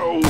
fool!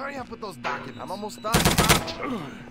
Hurry up with those documents. I'm almost done.